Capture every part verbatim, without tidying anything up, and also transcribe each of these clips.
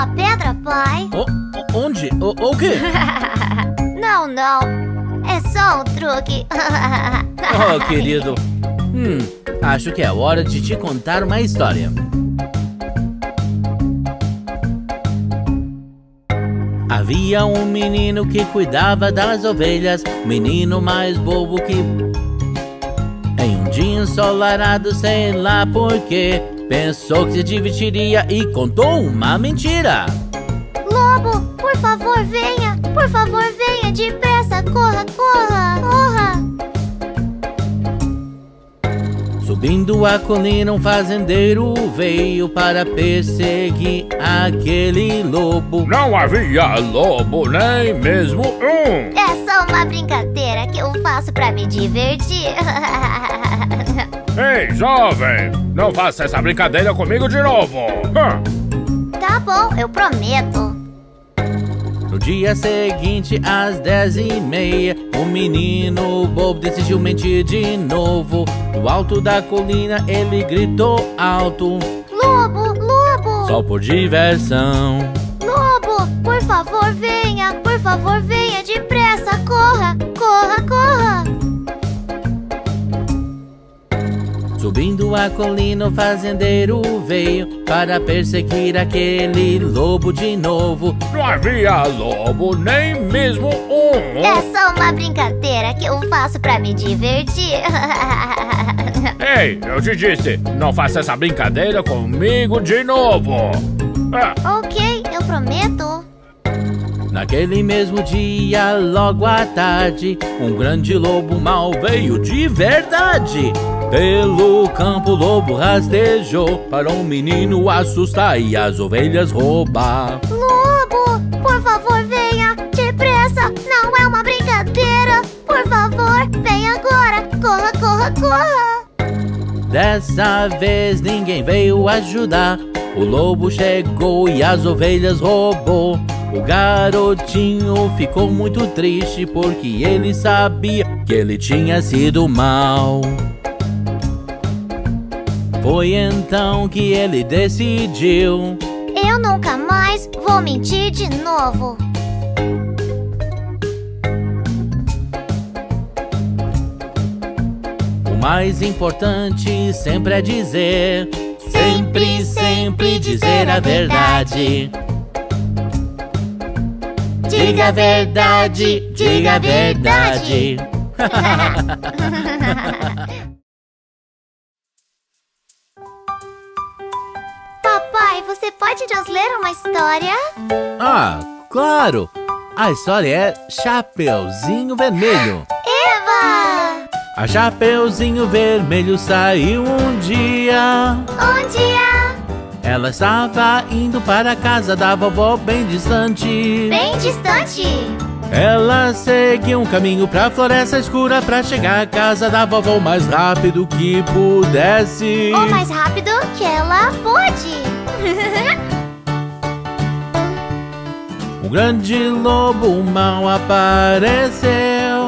aquela pedra, pai? O, onde? O, o quê? Não, não. É só um truque. Oh, querido. Hum, acho que é hora de te contar uma história. Havia um menino que cuidava das ovelhas, menino mais bobo que... Em um dia ensolarado, sei lá porquê, pensou que se divertiria e contou uma mentira. Lobo, por favor venha, por favor venha, depressa, corra, corra, corra. Subindo a colina, um fazendeiro veio para perseguir aquele lobo. Não havia lobo, nem mesmo um. É só uma brincadeira que eu faço pra me divertir. Ei, jovem, não faça essa brincadeira comigo de novo. Hum. Tá bom, eu prometo. No dia seguinte, às dez e meia, o menino bobo decidiu mentir de novo. Do alto da colina, ele gritou alto: Lobo, lobo! Só por diversão. Lobo, por favor, venha, por favor, venha, depressa, corra, corra, corra. Subindo a colina, o fazendeiro veio para perseguir aquele lobo de novo. Não havia lobo, nem mesmo um. É só uma brincadeira que eu faço pra me divertir. Ei, eu te disse, não faça essa brincadeira comigo de novo. Ah. Ok, eu prometo. Naquele mesmo dia, logo à tarde, um grande lobo mau veio de verdade. Pelo campo o lobo rastejou para um menino assustar e as ovelhas roubar. Lobo, por favor venha, depressa, não é uma brincadeira. Por favor, vem agora, corra, corra, corra. Dessa vez ninguém veio ajudar. O lobo chegou e as ovelhas roubou. O garotinho ficou muito triste porque ele sabia que ele tinha sido mal. Foi então que ele decidiu: eu nunca mais vou mentir de novo. O mais importante sempre é dizer, sempre, sempre dizer a verdade. Diga a verdade, diga a verdade. Papai, você pode nos ler uma história? Ah, claro! A história é Chapeuzinho Vermelho. Eva! A Chapeuzinho Vermelho saiu um dia. Um dia! Ela estava indo para a casa da vovó bem distante. Bem distante! Ela seguiu um caminho pra floresta escura pra chegar à casa da vovó o mais rápido que pudesse. O mais rápido que ela pôde. Um grande lobo mau apareceu.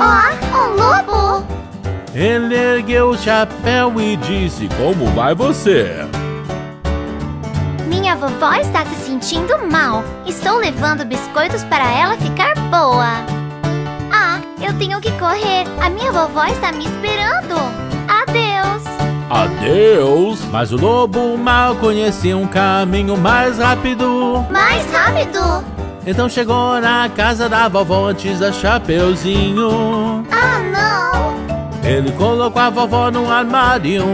Oh, um lobo! Ele ergueu o chapéu e disse: como vai você? Minha vovó está se sentindo mal. Estou levando biscoitos para ela ficar boa. Ah, eu tenho que correr. A minha vovó está me esperando. Adeus! Adeus! Mas o lobo mal conhecia um caminho mais rápido. Mais rápido! Então chegou na casa da vovó antes da Chapeuzinho. Ah, não! Ele colocou a vovó num armário,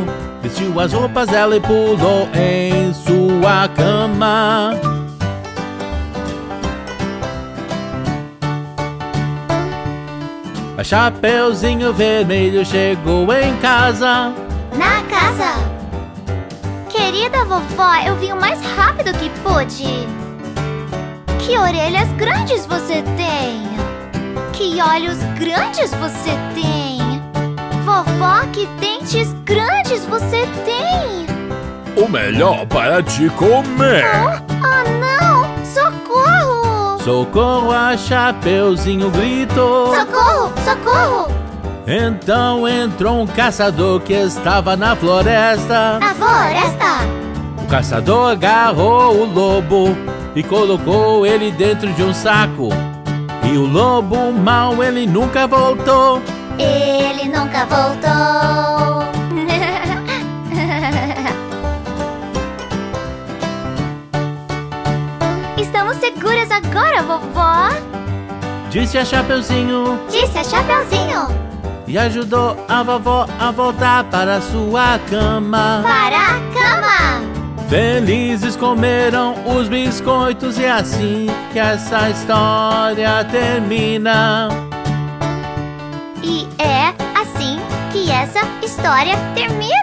vestiu as roupas dela e pulou em sua cama. A Chapeuzinho Vermelho chegou em casa. Na casa! Querida vovó, eu vim o mais rápido que pude! Que orelhas grandes você tem! Que olhos grandes você tem! Vovó, que dentes grandes você tem! O melhor para te comer! Oh, oh não! Socorro! Socorro, a Chapeuzinho gritou! Socorro! Socorro! Então entrou um caçador que estava na floresta. Na floresta! O caçador agarrou o lobo e colocou ele dentro de um saco. E o lobo mau, ele nunca voltou. Ele nunca voltou. Estamos seguras agora, vovó? Disse a Chapeuzinho. Disse a Chapeuzinho. E ajudou a vovó a voltar para sua cama. Para a cama. Felizes comeram os biscoitos e é assim que essa história termina. E é assim que essa história termina.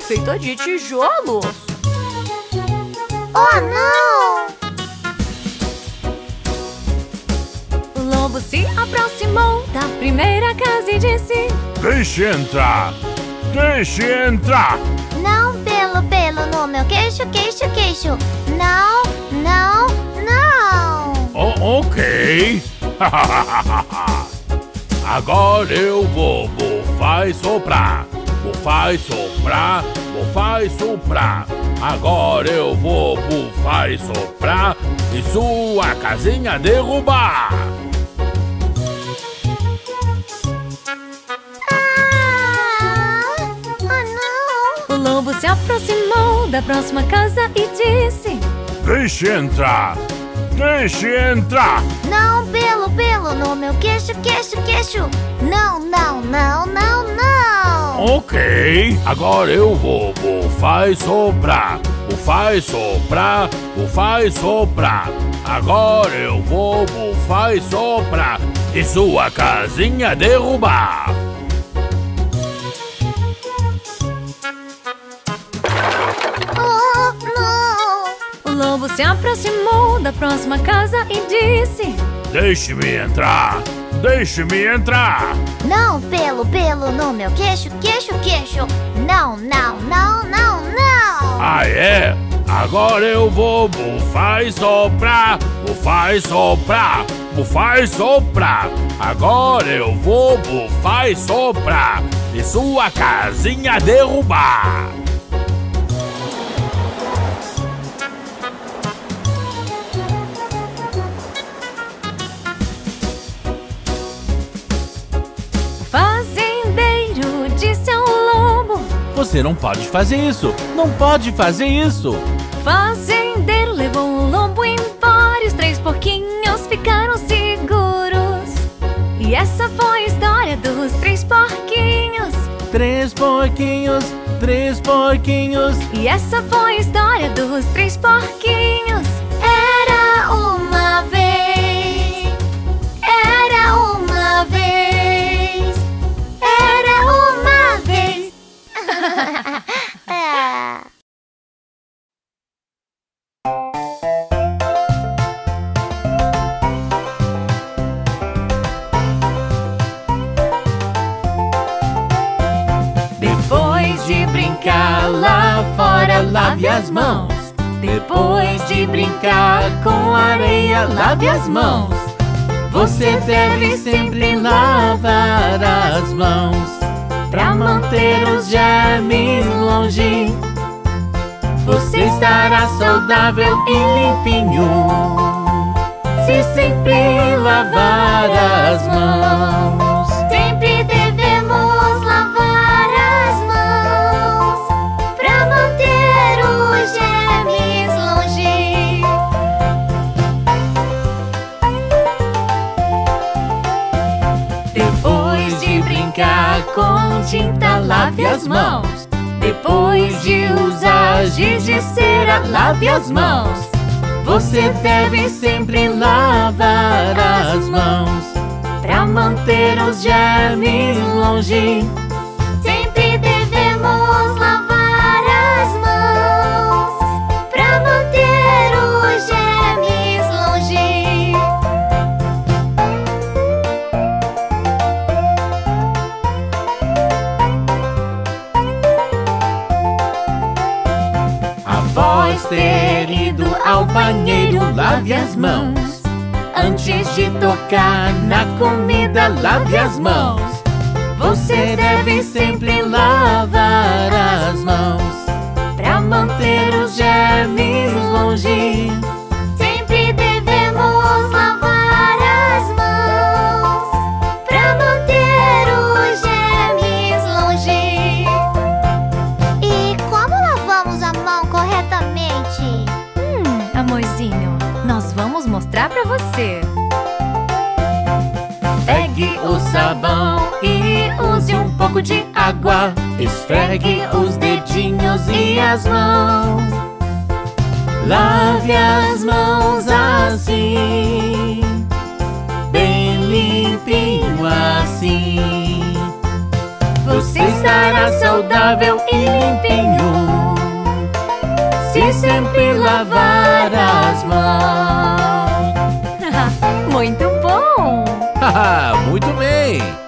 Feita de tijolos. Oh, não! O lobo se aproximou da primeira casa e disse: Deixe entrar! Deixe entrar! Não, pelo, pelo no meu queixo, queixo, queixo. Não, não, não! Oh, ok! Agora eu vou, bufar e soprar. Bufar e soprar, bufar e soprar. Agora eu vou bufar e soprar e sua casinha derrubar. Ah, oh não. O lobo se aproximou da próxima casa e disse: Deixe entrar, deixe entrar. Não, pelo, pelo no meu queixo, queixo, queixo. Não, não, não, não, não. Ok, agora eu vou bufar e soprar, bufar e soprar, bufar e soprar. Agora eu vou bufar e soprar e sua casinha derrubar. Oh, não! O lobo se aproximou da próxima casa e disse: Deixe-me entrar! Deixe-me entrar! Não, pelo, pelo no meu queixo, queixo, queixo. Não, não, não, não, não! Ah, é? Agora eu vou bufar e soprar, bufar e soprar, bufar e soprar. Agora eu vou bufar e soprar e sua casinha derrubar. Você não pode fazer isso! Não pode fazer isso! Fazendeiro levou o lobo embora. Os três porquinhos ficaram seguros. E essa foi a história dos três porquinhos. Três porquinhos, três porquinhos. E essa foi a história dos três porquinhos. Era uma vez. Era uma vez. Depois de brincar lá fora, lave as mãos. Depois de brincar com areia, lave as mãos. Você deve sempre lavar as mãos pra manter os germes longe. Você estará saudável e limpinho se sempre lavar as mãos. Sempre devemos lavar as mãos pra manter os germes longe. com tinta lave as mãos. Depois de usar giz de cera, lave as mãos. Você deve sempre lavar as mãos pra manter os germes longe. Sempre devemos lavar as mãos pra manter os germes longe. Após ter ido ao banheiro, lave as mãos. Antes de tocar na comida, lave as mãos. Você deve sempre lavar as mãos pra manter os germes longe. Sempre devemos lavar as mãos pra manter os germes longe. E como lavamos a mão corretamente? Hum, amorzinho, nós vamos mostrar pra você. Pegue o sabão e use um pouco de água. Esfregue os dedinhos e as mãos. Lave as mãos assim, bem limpinho assim. Você estará saudável e limpinho se sempre lavar as mãos. Muito bom! Muito bem!